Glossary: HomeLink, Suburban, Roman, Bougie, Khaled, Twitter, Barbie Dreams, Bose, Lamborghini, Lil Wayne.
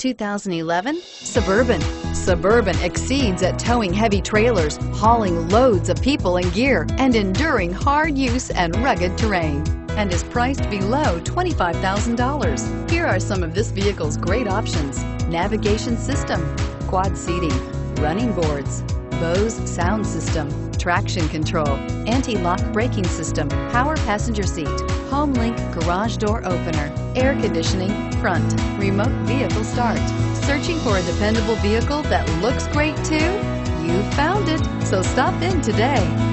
2011 Suburban. Suburban exceeds at towing heavy trailers, hauling loads of people and gear, and enduring hard use and rugged terrain, and is priced below $25,000. Here are some of this vehicle's great options: navigation system, quad seating, running boards, Bose sound system, traction control, anti-lock braking system, power passenger seat, HomeLink garage door opener, air conditioning, front, remote vehicle start. Searching for a dependable vehicle that looks great too? You found it, so stop in today.